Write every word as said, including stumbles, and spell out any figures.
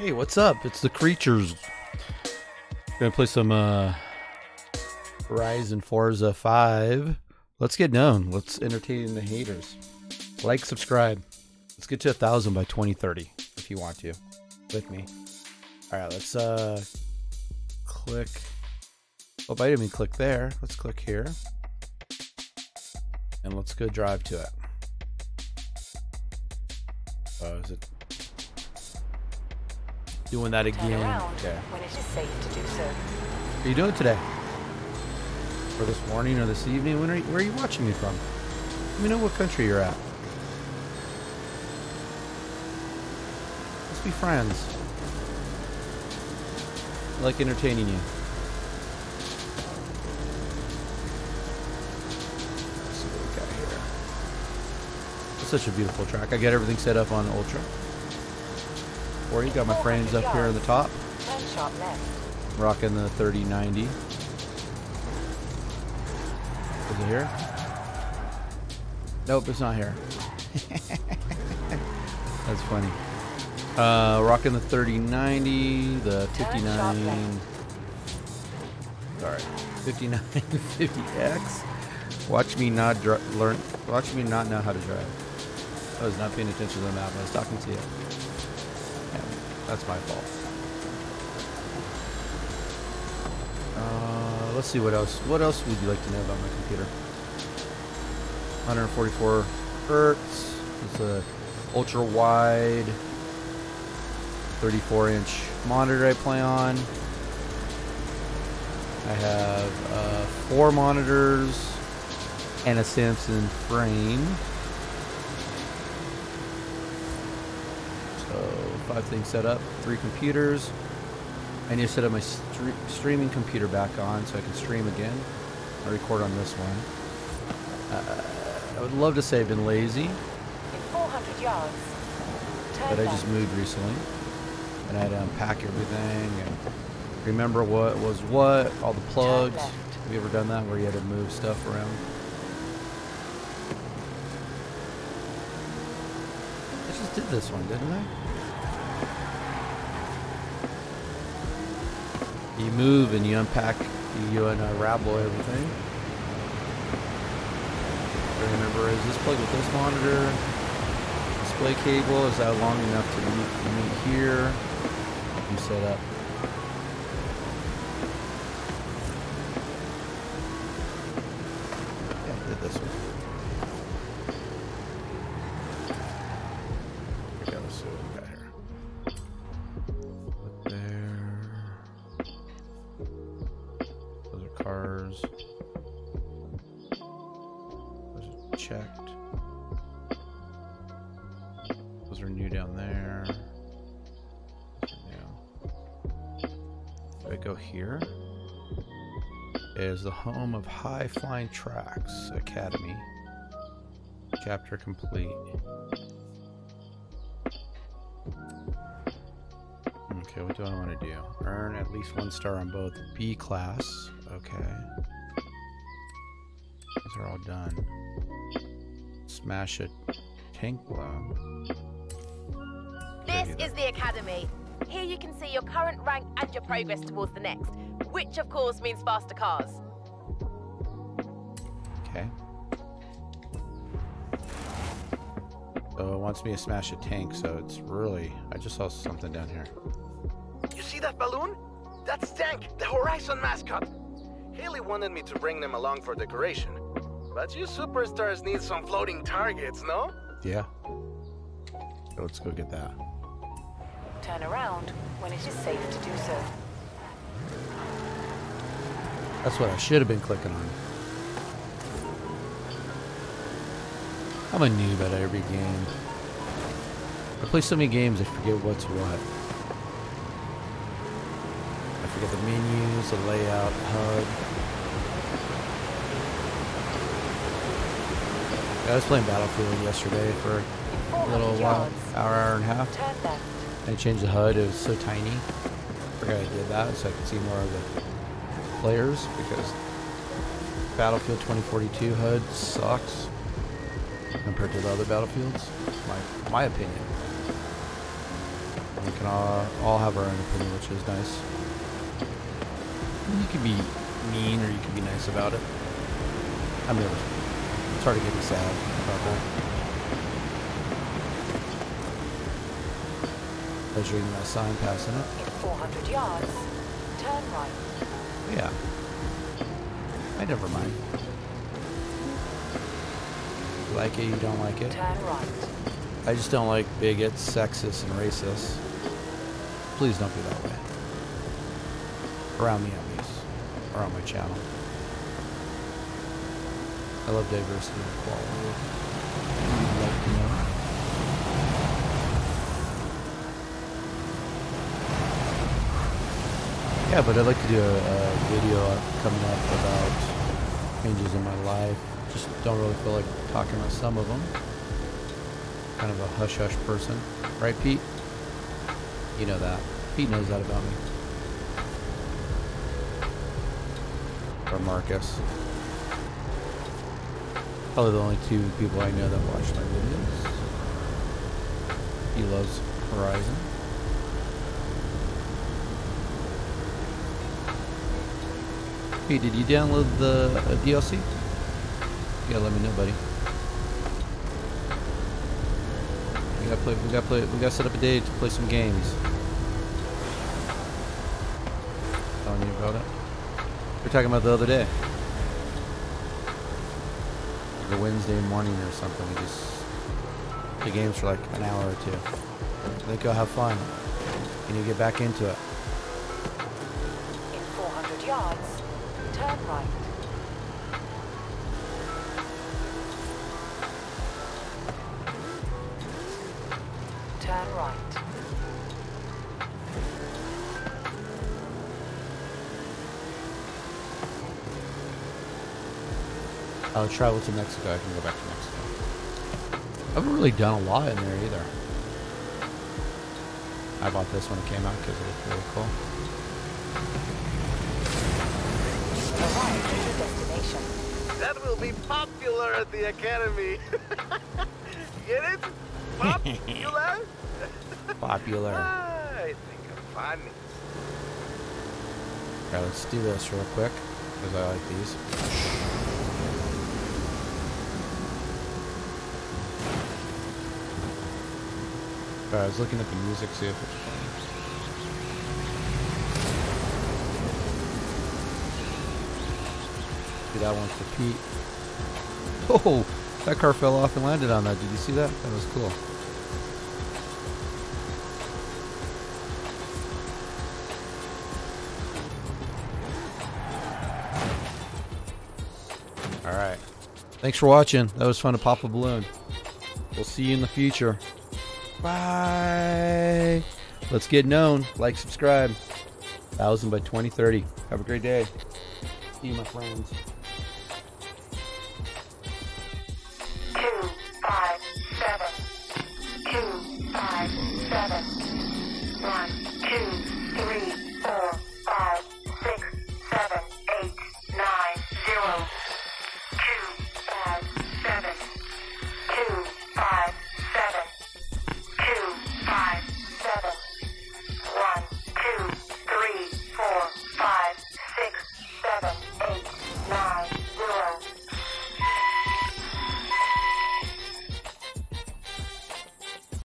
Hey, what's up? It's the creatures. We're gonna play some uh, Horizon Forza five. Let's get known. Let's entertain the haters. Like, subscribe. Let's get to a thousand by twenty thirty if you want to, with me. All right, let's uh, click. Oh, I didn't mean click there. Let's click here, and let's go drive to it. Oh, is it? Doing that again. Okay. When it is safe to do so. What are you doing today? Or this morning or this evening? When are you, where are you watching me from? Let me know what country you're at. Let's be friends. I like entertaining you. Let's see what we got here. It's such a beautiful track. I got everything set up on Ultra. Or you got my frames up here on the top. Rocking the thirty ninety. Is it here? Nope, it's not here. That's funny. Uh, rocking the thirty ninety, the fifty-nine. Sorry, fifty-nine fifty X. Watch me not learn. Watch me not know how to drive. I was not paying attention to the map. I was talking to you. That's my fault. Uh, let's see what else. What else would you like to know about my computer? one forty-four hertz. It's a ultra wide thirty-four inch monitor I play on. I have uh, four monitors and a Samsung frame. Five things set up, three computers. I need to set up my stre streaming computer back on so I can stream again. I record on this one. Uh, I would love to say I've been lazy, in four hundred yards, but I just moved recently, and I had to unpack everything and remember what was what. All the plugs. Have you ever done that where you had to move stuff around? I just did this one, didn't I? You move and you unpack, you unravel everything. I remember, is this plug with this monitor? Display cable, is that long enough to meet, meet here? I'm set up. Yeah, I did this one. Okay, let's see what we got here. Cars. Those are checked. Those are new down there. New. Do I go here? It is the home of High Flying Tracks Academy. Chapter complete. Okay, what do I want to do? Earn at least one star on both B class. Okay. These are all done. Smash a tank blow. This is the academy. Here you can see your current rank and your progress towards the next, which of course means faster cars. Okay. So it wants me to smash a tank, so it's really... I just saw something down here. You see that balloon? That's Tank, the Horizon mascot. Haley wanted me to bring them along for decoration, but you superstars need some floating targets, no? Yeah. So let's go get that. Turn around when it is safe to do so. That's what I should have been clicking on. I'm a noob at every game. I play so many games I forget what's what. I forget the menus, the layout, the H U D. I was playing Battlefield yesterday for a little while, hour, hour and a half. I changed the H U D, it was so tiny. I forgot I did that so I could see more of the players because Battlefield twenty forty-two H U D sucks compared to the other Battlefields. My, my opinion. We can all, all have our own opinion, which is nice. You can be mean or you can be nice about it. I mean, it's hard to get me sad about that. Measuring that sign, passing it. four hundred yards, turn right. Yeah. I never mind. You like it, you don't like it. Turn right. I just don't like bigots, sexists, and racists. Please don't be that way. Around me, at least. Or on my channel. I love diversity and equality. I'd like to know. Yeah, but I'd like to do a, a video coming up about changes in my life. Just don't really feel like talking about some of them. Kind of a hush-hush person. Right, Pete? You know that. Pete knows that about me. Or Marcus. Probably the only two people I know that watch my videos. He loves Horizon. Hey, did you download the uh, D L C? Yeah, let me know, buddy. We gotta play. We gotta play. We gotta set up a day to play some games. Telling you about it. We're talking about the other day. The Wednesday morning or something. We just play games for like an hour or two. Then go have fun. And you get back into it. In four hundred yards, turn right. Turn right. I'll travel to Mexico. I can go back to Mexico. I haven't really done a lot in there either. I bought this when it came out because it was really cool. Arrive at your destination. That will be popular at the academy. Get it? Popular? Popular. I think I'm finding it. Alright, let's do this real quick, because I like these. Alright, I was looking at the music, see if it's... That one's for Pete. Oh, that car fell off and landed on that. Did you see that? That was cool. All right. Thanks for watching. That was fun to pop a balloon. We'll see you in the future. Bye. Let's get known. Like, subscribe. one thousand by twenty thirty. Have a great day. See you, my friends. Seven, two, five, seven, one.